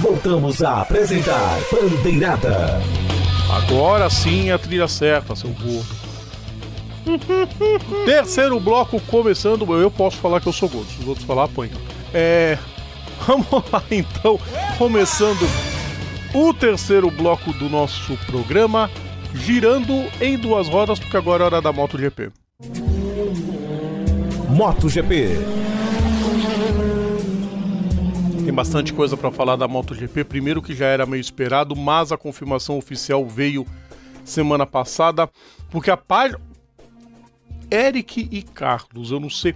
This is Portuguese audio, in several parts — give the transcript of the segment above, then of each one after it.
Voltamos a apresentar Bandeirada. Agora sim a trilha certa, seu gordo. Terceiro bloco começando. Eu posso falar que eu sou gordo, se os outros falar, apanham. Vamos lá então, começando o terceiro bloco do nosso programa, girando em duas rodas, porque agora é hora da MotoGP. MotoGP. Tem bastante coisa para falar da MotoGP. Primeiro, que já era meio esperado, mas a confirmação oficial veio semana passada, porque a página Eric e Carlos, eu não sei,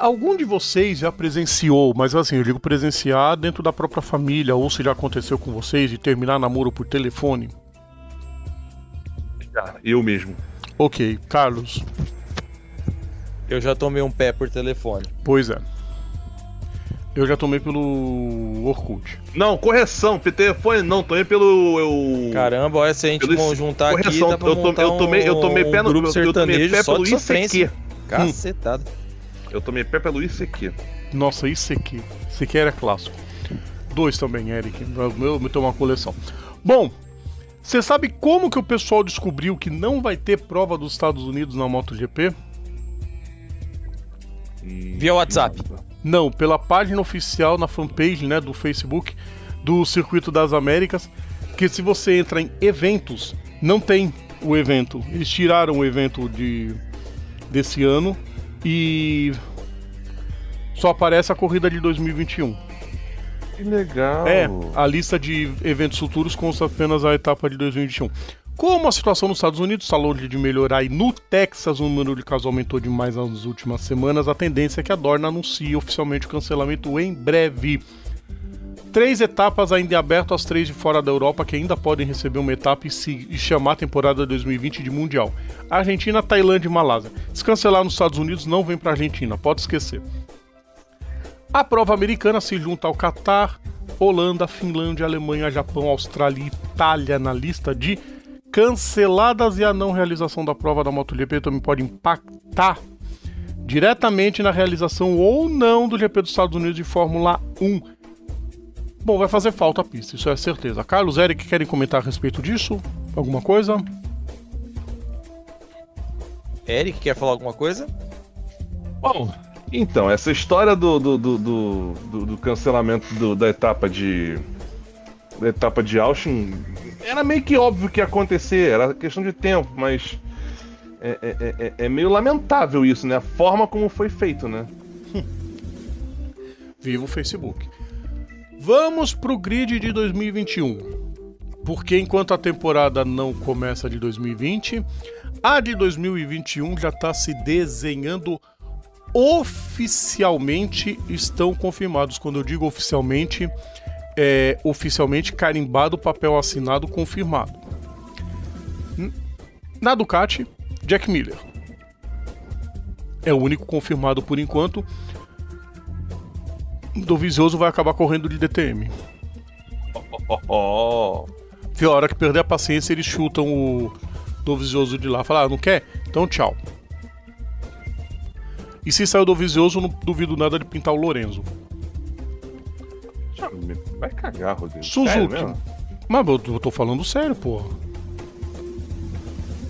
algum de vocês já presenciou, mas assim, eu digo presenciar dentro da própria família, ou se já aconteceu com vocês de terminar namoro por telefone? Já, eu mesmo. Ok, Carlos. Eu já tomei um pé por telefone. Pois é. Eu já tomei pelo Orkut. Não, correção, telefone não, tomei pelo... Caramba, olha, se a gente juntar correção, aqui, dá pra eu tomei pé no grupo sertanejo, só de sofrência. Cacetado. Eu tomei pé pelo ICQ. Nossa, ICQ. ICQ era clássico. 2 também, Eric. Eu me tenho uma coleção. Bom, você sabe como que o pessoal descobriu que não vai ter prova dos Estados Unidos na MotoGP? Via WhatsApp. Não, pela página oficial na fanpage, né, do Facebook do Circuito das Américas, que se você entra em eventos, não tem o evento. Eles tiraram o evento desse ano e só aparece a corrida de 2021. Que legal. É, a lista de eventos futuros consta apenas a etapa de 2021. Como a situação nos Estados Unidos está longe de melhorar e no Texas o número de casos aumentou demais nas últimas semanas, a tendência é que a Dorna anuncie oficialmente o cancelamento em breve. 3 etapas ainda abertas, as 3 de fora da Europa, que ainda podem receber uma etapa e chamar a temporada 2020 de Mundial. Argentina, Tailândia e Malásia. Se cancelar nos Estados Unidos, não vem para a Argentina, pode esquecer. A prova americana se junta ao Catar, Holanda, Finlândia, Alemanha, Japão, Austrália e Itália na lista de canceladas, e a não realização da prova da MotoGP também pode impactar diretamente na realização ou não do GP dos Estados Unidos de Fórmula 1. Bom, vai fazer falta a pista, isso é certeza. Carlos, Eric, querem comentar a respeito disso? Alguma coisa? Eric, quer falar alguma coisa? Bom, então, essa história do cancelamento da etapa de... A etapa de Austin era meio que óbvio que ia acontecer, era questão de tempo, mas é meio lamentável isso, né? A forma como foi feito, né? Viva o Facebook. Vamos pro grid de 2021. Porque enquanto a temporada não começa de 2020, a de 2021 já está se desenhando oficialmente. Estão confirmados, quando eu digo oficialmente, é oficialmente carimbado, papel assinado, confirmado. Na Ducati, Jack Miller é o único confirmado por enquanto. Dovizioso vai acabar correndo de DTM. Se a hora que perder a paciência, eles chutam o Dovizioso de lá. Falar, ah, não quer? Então tchau. E se sair o Dovizioso, não duvido nada de pintar o Lorenzo. Vai cagar, Rodrigo. Suzuki. Mas eu tô falando sério, porra.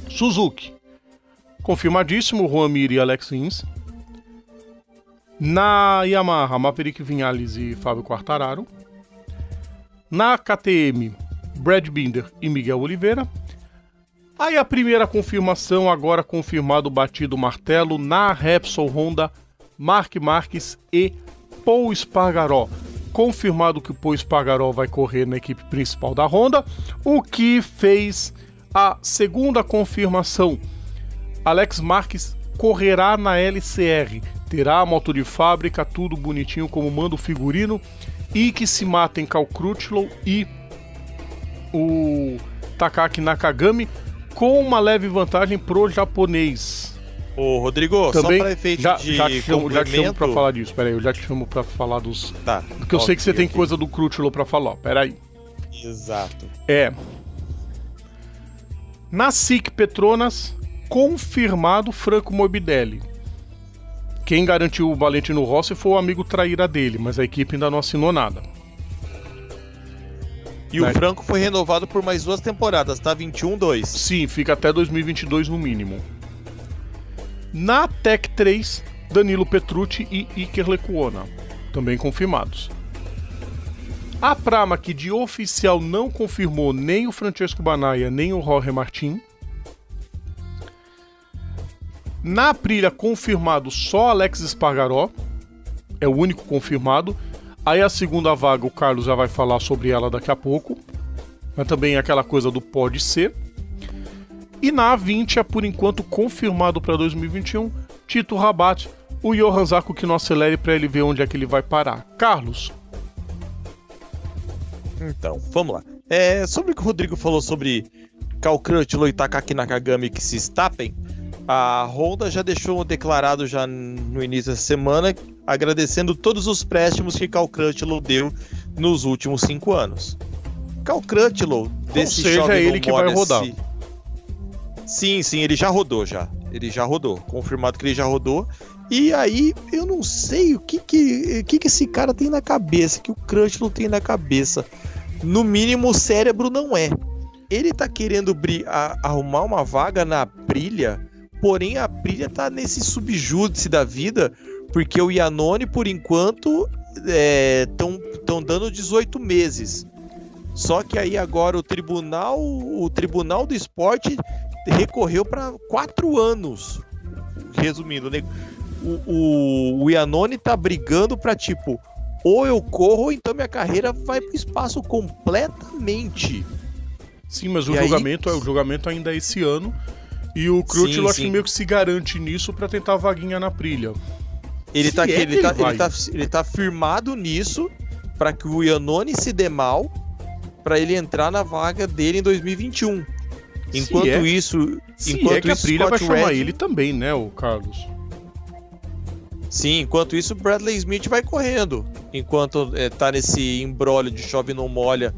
Suzuki. Confirmadíssimo, Juan Mir e Alex Rins. Na Yamaha, Maverick Vinales e Fábio Quartararo. Na KTM, Brad Binder e Miguel Oliveira. Aí a primeira confirmação, agora confirmado, batido o martelo. Na Repsol Honda, Marc Marquez e Pol Espargaró. Confirmado que o Pol Espargaró vai correr na equipe principal da Honda, o que fez a segunda confirmação. Alex Marquez correrá na LCR, terá motor de fábrica, tudo bonitinho como manda o figurino, e que se matem Cal Crutchlow e o Takaki Nakagami, com uma leve vantagem pro japonês. Ô, Rodrigo, também, só para efeito já te chamo para falar disso, peraí, eu já te chamo para falar dos... Tá. Porque eu sei que você tem coisa do Crutchlow para falar, peraí. Exato. Na SIC Petronas, confirmado Franco Morbidelli. Quem garantiu o Valentino Rossi foi o amigo traíra dele, mas a equipe ainda não assinou nada. E o Franco foi renovado por mais 2 temporadas, tá? 21-2. Sim, fica até 2022 no mínimo. Na Tech 3, Danilo Petrucci e Iker Lecuona, também confirmados. A Prama, que de oficial não confirmou nem o Francesco Bagnaia, nem o Jorge Martin. Na Aprilia, confirmado só Alex Espargaró, é o único confirmado. Aí a segunda vaga, o Carlos já vai falar sobre ela daqui a pouco, mas também é aquela coisa do pode ser. E na A20 é, por enquanto, confirmado para 2021, Tito Rabat, o Johan Zarco, que não acelere para ele ver onde é que ele vai parar. Carlos? Então, vamos lá. Sobre o que o Rodrigo falou sobre Cal Crutchlow e Takaki Nakagami que se estapem, a Honda já deixou declarado já no início da semana, agradecendo todos os préstimos que Cal Crutchlow deu nos últimos 5 anos. Cal Crutchlow, desse jovem, ou seja, ele que vai rodar. Sim, ele já rodou já. Ele já rodou, confirmado que ele já rodou. E aí, eu não sei o que esse cara tem na cabeça, que o Crutchlow tem na cabeça. No mínimo, o cérebro não é. Ele tá querendo arrumar uma vaga na Aprilia, porém a Aprilia tá nesse subjúdice da vida, porque o Iannone, por enquanto, tão dando 18 meses. Só que aí agora o tribunal do esporte recorreu para 4 anos. Resumindo, né? O Iannone tá brigando pra tipo, ou eu corro, ou então minha carreira vai pro espaço completamente. Sim, mas o julgamento ainda é esse ano. E o Crutchlow acho que meio que se garante nisso pra tentar a vaguinha na Aprilia. Ele tá firmado nisso pra que o Iannone se dê mal, pra ele entrar na vaga dele em 2021. Enquanto isso, a Aprilia vai chamar ele também, né, o Carlos? Sim, enquanto isso, o Bradley Smith vai correndo. Enquanto tá nesse imbróglio de chove não molha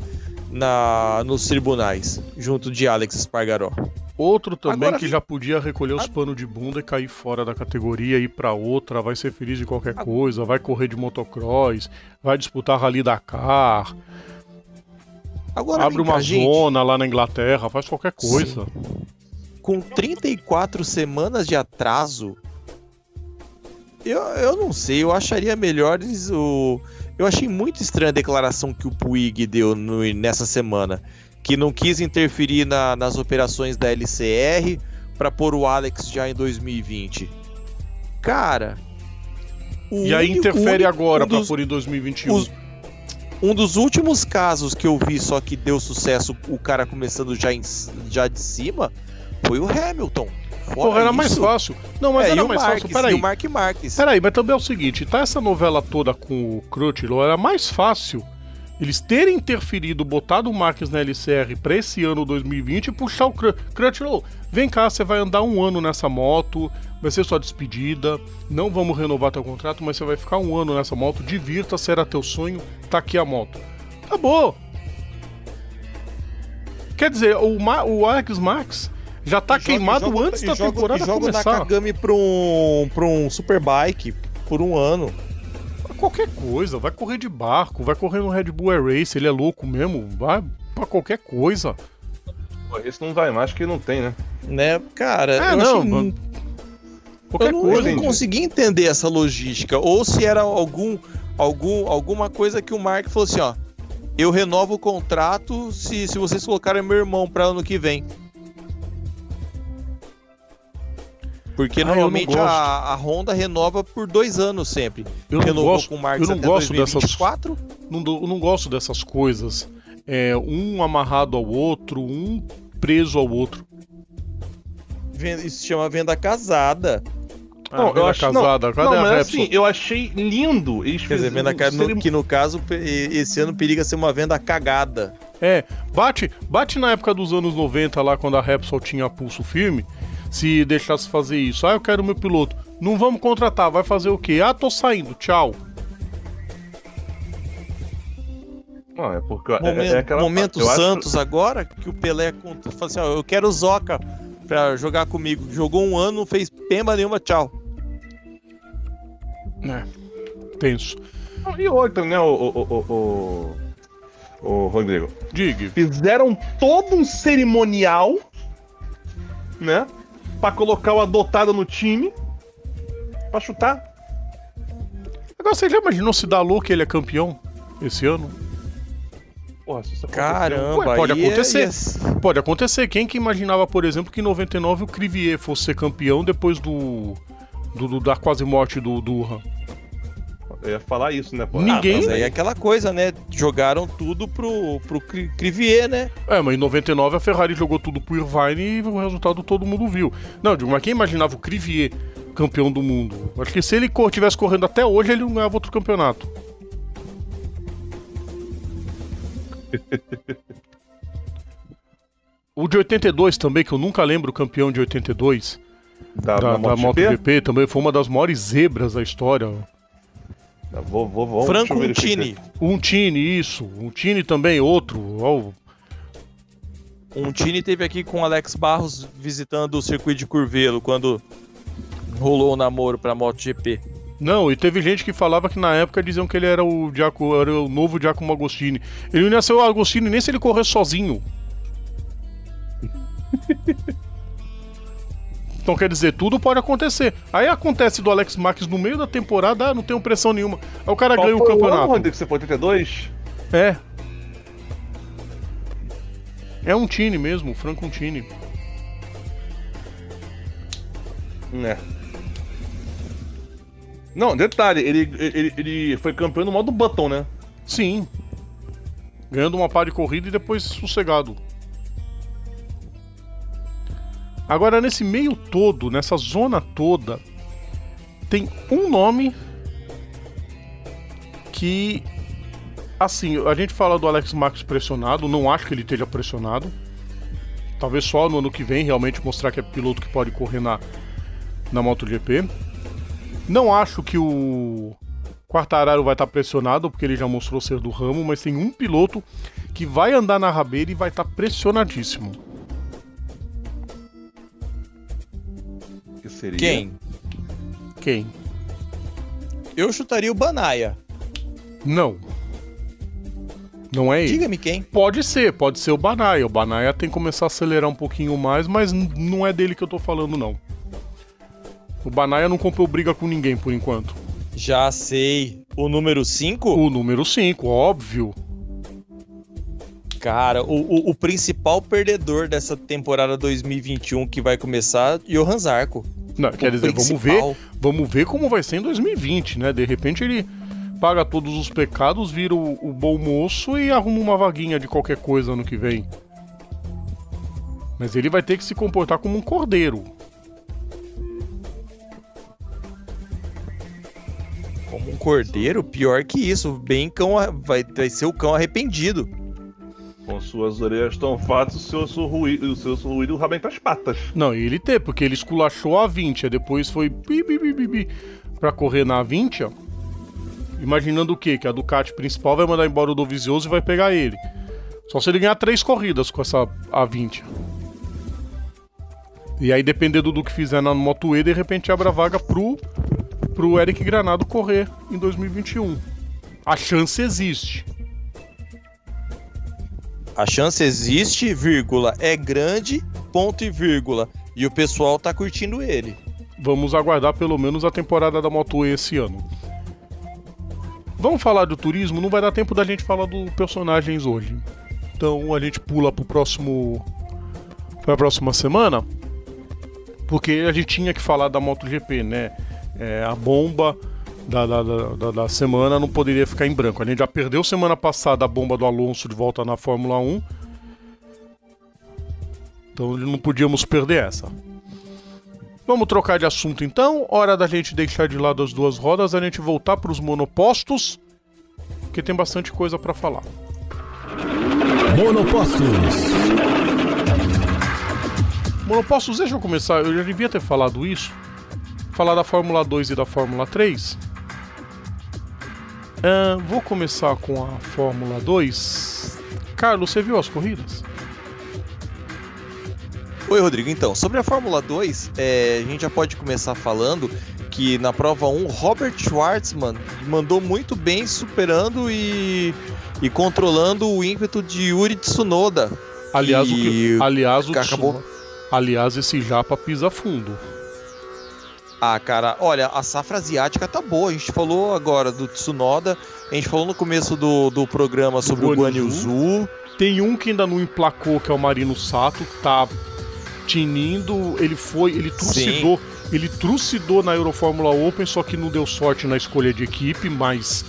nos tribunais, junto de Alex Espargaró. Outro também agora, que já podia recolher os panos de bunda e cair fora da categoria, ir pra outra, vai ser feliz de qualquer coisa, vai correr de motocross, vai disputar Rally Dakar. Agora abre uma zona lá na Inglaterra, faz qualquer coisa. Sim. Com 34 semanas de atraso, eu não sei, eu acharia melhor. Eu achei muito estranha a declaração que o Puig deu nessa semana, que não quis interferir nas operações da LCR para pôr o Alex já em 2020. Cara, interfere agora para pôr em 2021. Um dos últimos casos que eu vi, só que deu sucesso, o cara começando já de cima, foi o Hamilton. Porra, era mais fácil. Não, mas era mais fácil, peraí. Peraí, mas também é o seguinte, tá, essa novela toda com o Crutchlow, era mais fácil eles terem interferido, botado o Marques na LCR pra esse ano 2020 e puxar o Crutchlow. Vem cá, você vai andar 1 ano nessa moto, vai ser sua despedida, não vamos renovar teu contrato, mas você vai ficar 1 ano nessa moto, divirta-se, era teu sonho, tá aqui a moto. Acabou. Quer dizer, o Alex Marques já tá queimado antes da temporada começar. Joga Nakagami pra um Superbike por 1 ano. Qualquer coisa, vai correr de barco, vai correr no Red Bull Air Race, ele é louco mesmo, vai pra qualquer coisa. Esse não vai mais, que não tem, né? Né, cara, eu não consegui entender essa logística, ou se era alguma coisa que o Mark falou assim, ó, eu renovo o contrato se vocês colocarem meu irmão pra ano que vem. Porque normalmente a Honda renova por 2 anos sempre. Eu não gosto dessas coisas. Um amarrado ao outro, um preso ao outro. Isso se chama venda casada. Eu achei lindo. Que no caso, esse ano periga ser uma venda cagada. Bate na época dos anos 90 lá, quando a Repsol tinha pulso firme. Se deixasse fazer isso, eu quero meu piloto, não vamos contratar, vai fazer o quê? Tô saindo, tchau. Não, é porque Santos agora, que o Pelé fala assim, eu quero o Zoca pra jogar comigo, jogou 1 ano, não fez pemba nenhuma, tchau. Tenso. E outra, né, o Rodrigo. Diga. Fizeram todo um cerimonial, né? Pra colocar o adotado no time. Pra chutar. Agora, você já imaginou se dá louco que ele é campeão esse ano? Porra, isso caramba, ué, pode acontecer. Yeah. Pode acontecer. Quem que imaginava, por exemplo, que em 99 o Crivier fosse ser campeão depois da quase morte do Durham? Eu ia falar isso, né? Pô? Ninguém. Mas aí é aquela coisa, né? Jogaram tudo pro Crivier, né? É, mas em 99 a Ferrari jogou tudo pro Irvine e o resultado todo mundo viu. Não, mas quem imaginava o Crivier campeão do mundo? Acho que se ele tivesse correndo até hoje, ele não ganhava outro campeonato. O de 82 também, que eu nunca lembro, o campeão de 82 da MotoGP, também foi uma das maiores zebras da história. Franco Uncini. Uncini, isso. Uncini também, outro. Uncini teve aqui com o Alex Barros visitando o circuito de Curvelo quando rolou o namoro pra MotoGP. Não, e teve gente que falava que na época diziam que ele era o novo Giacomo Agostini. Ele não ia ser o Agostini nem se ele corresse sozinho. Então quer dizer, tudo pode acontecer. Aí acontece do Alex Marques no meio da temporada, não tem pressão nenhuma. Aí o cara ganha o campeonato. Onde que você foi? 82? É. É um time mesmo, o Franco Uncini. Né. Não, detalhe, ele foi campeão no modo Button, né? Sim. Ganhando uma par de corrida e depois sossegado. Agora, nesse meio todo, nessa zona toda, tem um nome que, assim, a gente fala do Alex Marques pressionado, não acho que ele esteja pressionado. Talvez só no ano que vem realmente mostrar que é piloto que pode correr na MotoGP. Não acho que o Quartararo vai estar pressionado, porque ele já mostrou ser do ramo, mas tem um piloto que vai andar na rabeira e vai estar pressionadíssimo. Que seria? Quem? Eu chutaria o Banaya. Não. Não é ele. Diga-me quem. Pode ser o Banaya. O Banaya tem que começar a acelerar um pouquinho mais, mas não é dele que eu tô falando, não. O Banaya não comprou briga com ninguém, por enquanto. Já sei. O número 5? O número 5, óbvio. Cara, o principal perdedor dessa temporada 2021 que vai começar é o Johan Zarco. Não, quer dizer, vamos ver como vai ser em 2020, né? De repente ele paga todos os pecados, vira o bom moço e arruma uma vaguinha de qualquer coisa ano que vem. Mas ele vai ter que se comportar como um cordeiro. Um cordeiro? Pior que isso. Bem cão, vai ser o cão arrependido. Com suas orelhas tão fartas, o seu ruído rabenta as patas. Não, ele tem, porque ele esculachou a A20, depois foi pra correr na A20, ó. Imaginando o quê? Que a Ducati principal vai mandar embora o Dovizioso e vai pegar ele. Só se ele ganhar 3 corridas com essa A20. E aí, dependendo do que fizer na Moto E, de repente abre a vaga pro Eric Granado correr em 2021. A chance existe. A chance existe, vírgula, é grande, ponto e vírgula. E o pessoal tá curtindo ele. Vamos aguardar pelo menos a temporada da Moto E esse ano. Vamos falar do turismo? Não vai dar tempo da gente falar dos personagens hoje. Então a gente pula pra próxima semana. Porque a gente tinha que falar da MotoGP, né? É, a bomba da semana não poderia ficar em branco. A gente já perdeu semana passada a bomba do Alonso de volta na Fórmula 1. Então não podíamos perder essa. Vamos trocar de assunto então. Hora da gente deixar de lado as duas rodas, a gente voltar para os monopostos, porque tem bastante coisa para falar. Monopostos, deixa eu começar. Eu já devia ter falado isso. Falar da Fórmula 2 e da Fórmula 3. Vou começar com a Fórmula 2. Carlos, você viu as corridas? Oi, Rodrigo. Então, sobre a Fórmula 2, a gente já pode começar falando que na prova 1, Robert Schwartzman mandou muito bem superando e e controlando o ímpeto de Yuri Tsunoda. Aliás, aliás, esse japa pisa fundo. Ah, cara, olha, a safra asiática tá boa. A gente falou agora do Tsunoda, a gente falou no começo do programa sobre o Guan Yu Zhu. Tem um que ainda não emplacou, que é o Marino Sato, que tá tinindo. Ele trucidou. Sim. Ele trucidou na Eurofórmula Open, só que não deu sorte na escolha de equipe, mas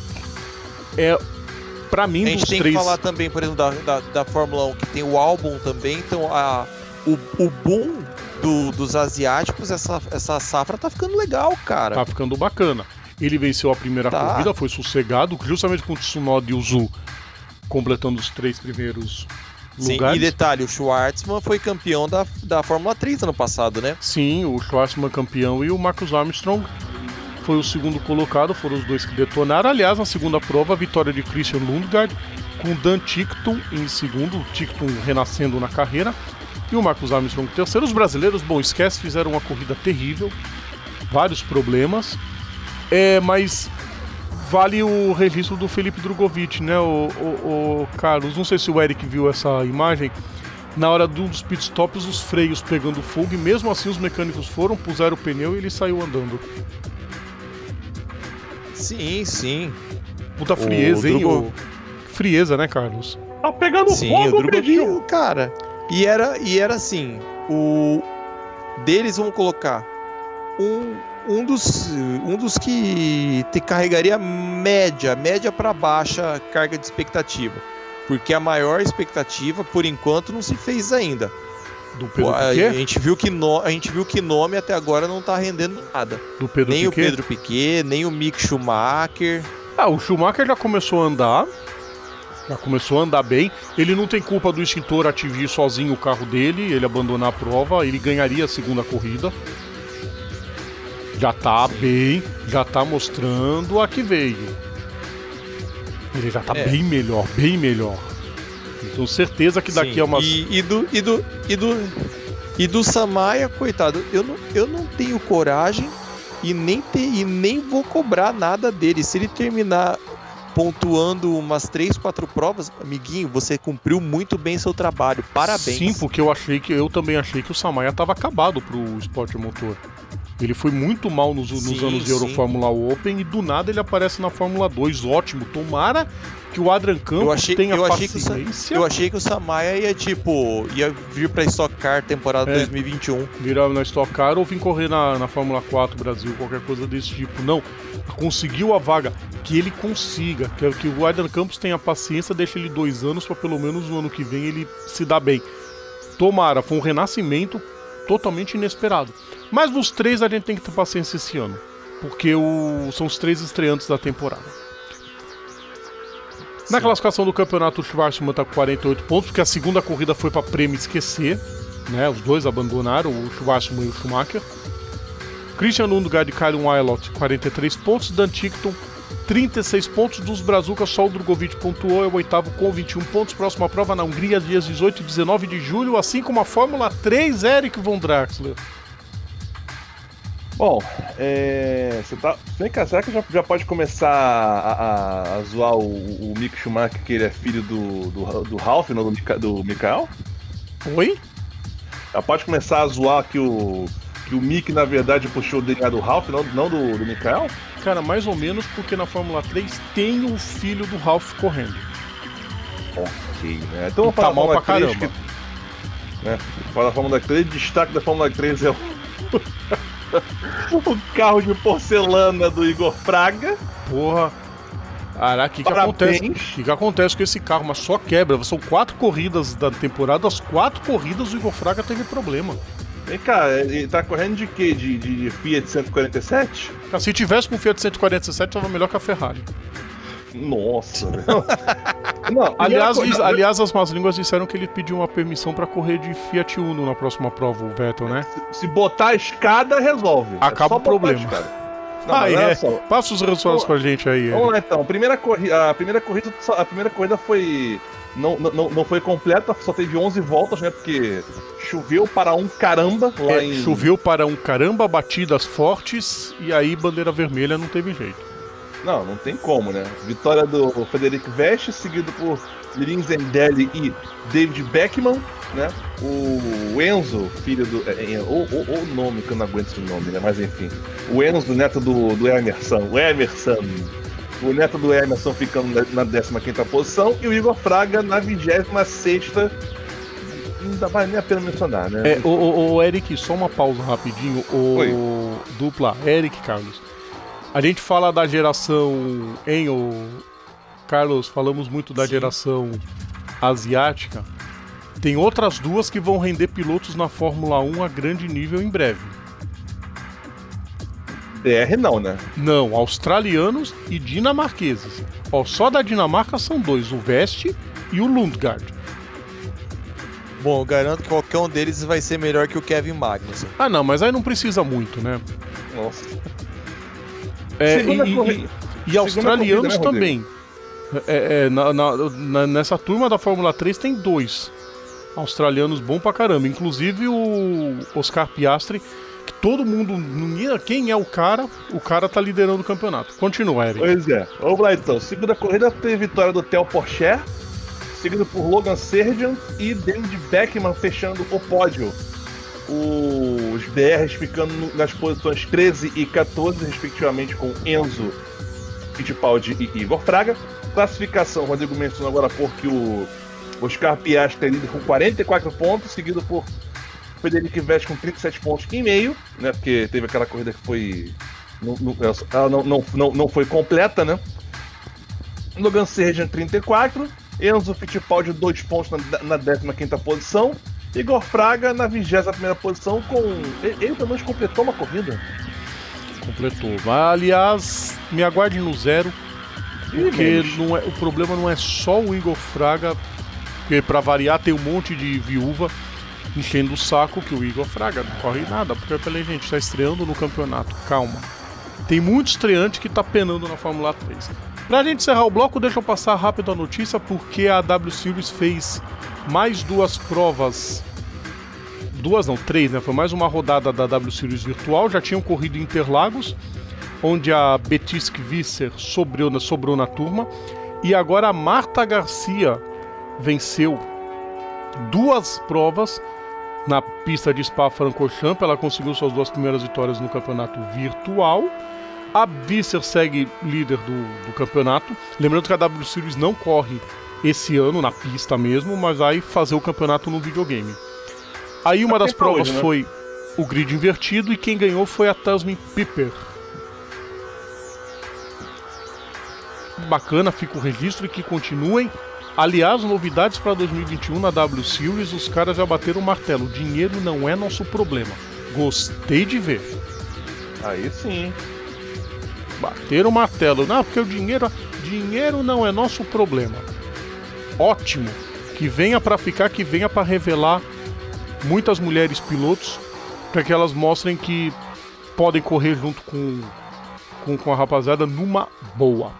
é pra mim dos três... A gente tem que falar também, por exemplo, da Fórmula 1, que tem o álbum também, então o boom dos asiáticos, essa safra tá ficando legal, cara. Tá ficando bacana. Ele venceu a primeira corrida, foi sossegado, justamente com o Tsunoda e o Zhu completando os três primeiros... Sim, lugares. E detalhe, o Schwartzman foi campeão da Fórmula 3 ano passado, né? Sim, o Schwartzman campeão e o Marcus Armstrong foi o segundo colocado, foram os dois que detonaram. Aliás, na segunda prova, a vitória de Christian Lundgaard com Dan Tickton em segundo, o Tickton renascendo na carreira, e o Marcus Armstrong em terceiro. Os brasileiros, bom, esquece, fizeram uma corrida terrível, vários problemas, mas... Vale o registro do Felipe Drugovich, né, o Carlos? Não sei se o Eric viu essa imagem. Na hora de um dos pitstops, os freios pegando fogo, e mesmo assim os mecânicos foram, puseram o pneu e ele saiu andando. Sim, sim. Puta frieza, hein? Frieza, né, Carlos? Tá pegando fogo, Drugovich, cara. E era assim, deles vão colocar um dos que te carregaria média para baixa carga de expectativa, porque a maior expectativa por enquanto não se fez ainda. Do Pedro Piquet? A gente viu que nome até agora não tá rendendo nada. Do Pedro nem Piquet? O Pedro Piquet, nem o Mick Schumacher. Ah, o Schumacher já começou a andar. Já começou a andar bem. Ele não tem culpa do extintor atingir sozinho o carro dele, ele abandonar a prova, ele ganharia a segunda corrida. Já tá bem, já tá mostrando a que veio. Ele já tá bem melhor. Então certeza que daqui a umas... E do Samaia, coitado, eu não tenho coragem e nem vou cobrar nada dele. Se ele terminar pontuando umas 3, 4 provas, amiguinho, você cumpriu muito bem seu trabalho, parabéns. Sim, porque eu também achei que o Samaia tava acabado pro esporte motor. Ele foi muito mal nos anos de Eurofórmula Open, e do nada ele aparece na Fórmula 2, ótimo. Tomara que o Adrian Campos tenha paciência. Eu achei que o Samaia ia vir pra Stock Car temporada 2021. Virar na Stock Car ou vir correr na Fórmula 4 Brasil, qualquer coisa desse tipo. Não, conseguiu a vaga, que ele consiga, que o Adrian Campos tenha paciência, deixa ele 2 anos pra pelo menos no ano que vem ele se dar bem. Tomara, foi um renascimento totalmente inesperado. Mas nos três a gente tem que ter paciência esse ano, porque são os três estreantes da temporada. Sim. Na classificação do campeonato, o Schwarzman tá com 48 pontos, porque a segunda corrida foi para prêmio esquecer, né? Os dois abandonaram, o Schwarzman e o Schumacher. Christian Lundgaard e Kyle Wylot, 43 pontos. Dan Tickton, 36 pontos. Dos brazucas, só o Drugovich pontuou, é o oitavo com 21 pontos. Próxima prova na Hungria, dias 18 e 19 de julho, assim como a Fórmula 3, Eric von Draxler. Bom, vem cá, será que já pode começar a zoar o Mick Schumacher, que ele é filho do Ralf, não do Michael? Oi? Já pode começar a zoar que o Mick, na verdade, puxou o DNA do Ralf, não do Michael? Cara, mais ou menos, porque na Fórmula 3 tem o filho do Ralf correndo. Ok, né? Então, tá mal pra caramba. Para a Fórmula 3, o destaque da Fórmula 3 é o... o carro de porcelana do Igor Fraga. Porra. Caraca, o que acontece com esse carro? Mas só quebra. São 4 corridas da temporada. As 4 corridas o Igor Fraga teve problema. Vem cá, ele tá correndo de quê? De Fiat 147? Se tivesse com o Fiat 147, tava melhor que a Ferrari. Nossa, velho. Não, aliás, as más línguas disseram que ele pediu uma permissão pra correr de Fiat Uno na próxima prova, o Vettel, né? Se botar a escada, resolve. Acaba o problema. Passa os resultados pra gente aí. Vamos lá, então. A primeira corrida foi... Não foi completa, só teve 11 voltas, né? Porque choveu para um caramba lá em... Choveu para um caramba, batidas fortes, e aí bandeira vermelha, não teve jeito. Não, não tem como, né? Vitória do Frederic Veste, seguido por Lirin Zendelli e David Beckman, né? O Enzo, filho do... o nome, que eu não aguento esse nome, né? Mas enfim. O Enzo, neto do Emerson. O Emerson. O neto do Emerson ficando na 15ª posição. E o Igor Fraga na 26ª. Não vale nem a pena mencionar, né? É, o Eric, só uma pausa rapidinho. O dupla Eric, Carlos. A gente fala da geração, hein, Carlos, falamos muito da geração asiática. Tem outras duas que vão render pilotos na Fórmula 1 a grande nível em breve. DR não, né? Não, australianos e dinamarqueses. Ó, só da Dinamarca são dois, o Veste e o Lundgaard. Bom, eu garanto que qualquer um deles vai ser melhor que o Kevin Magnussen. Ah não, mas aí não precisa muito, né? Nossa... É, e australianos corrida, né, também. Nessa turma da Fórmula 3 tem dois australianos bom pra caramba. Inclusive o Oscar Piastri, que todo mundo, quem é o cara tá liderando o campeonato. Continua, Eric. Pois é. Vamos lá então. Segunda corrida teve vitória do Theo Porcher, seguido por Logan Sargeant e David Beckman fechando o pódio. Os BRs ficando nas posições 13 e 14, respectivamente, com Enzo, Fittipaldi e Igor Fraga. Classificação, o Rodrigo mencionou agora porque o Oscar Piastri é líder com 44 pontos, seguido por Frederic Veste com 37 pontos e meio, né? Porque teve aquela corrida que foi... Não foi completa, né? Logan Sargeant 34, Enzo Fittipaldi 2 pontos na 15ª posição. Igor Fraga na 21ª posição com... Ele pelo menos completou uma corrida. Completou. Aliás, me aguarde no zero. Porque não é, o problema não é só o Igor Fraga. Porque pra variar tem um monte de viúva enchendo o saco que o Igor Fraga não corre nada. Porque eu falei, gente, tá estreando no campeonato. Calma. Tem muito estreante que tá penando na Fórmula 3. Pra gente encerrar o bloco, deixa eu passar rápido a notícia. Porque a W Series fez... mais duas provas, duas não, três, né? Foi mais uma rodada da W Series virtual. Já tinham corrido em Interlagos, onde a Betisk Visser sobrou na turma. E agora a Marta Garcia venceu duas provas na pista de Spa-Francorchamps. Ela conseguiu suas duas primeiras vitórias no campeonato virtual. A Visser segue líder do campeonato. Lembrando que a W Series não corre esse ano na pista mesmo, mas vai fazer o campeonato no videogame. Aí uma das provas hoje, né? Foi o grid invertido e quem ganhou foi a Tasmin Piper. Bacana, fica o registro e que continuem. Aliás, novidades para 2021 na W Series, os caras já bateram o martelo. Dinheiro não é nosso problema. Gostei de ver. Aí sim. Bateram o martelo. Não, porque o dinheiro não é nosso problema. Ótimo, que venha para ficar, que venha para revelar muitas mulheres pilotos, para que elas mostrem que podem correr junto com a rapaziada numa boa.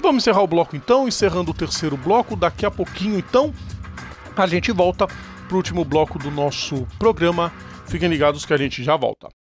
Vamos encerrar o bloco então, encerrando o terceiro bloco. Daqui a pouquinho então a gente volta pro último bloco do nosso programa. Fiquem ligados que a gente já volta.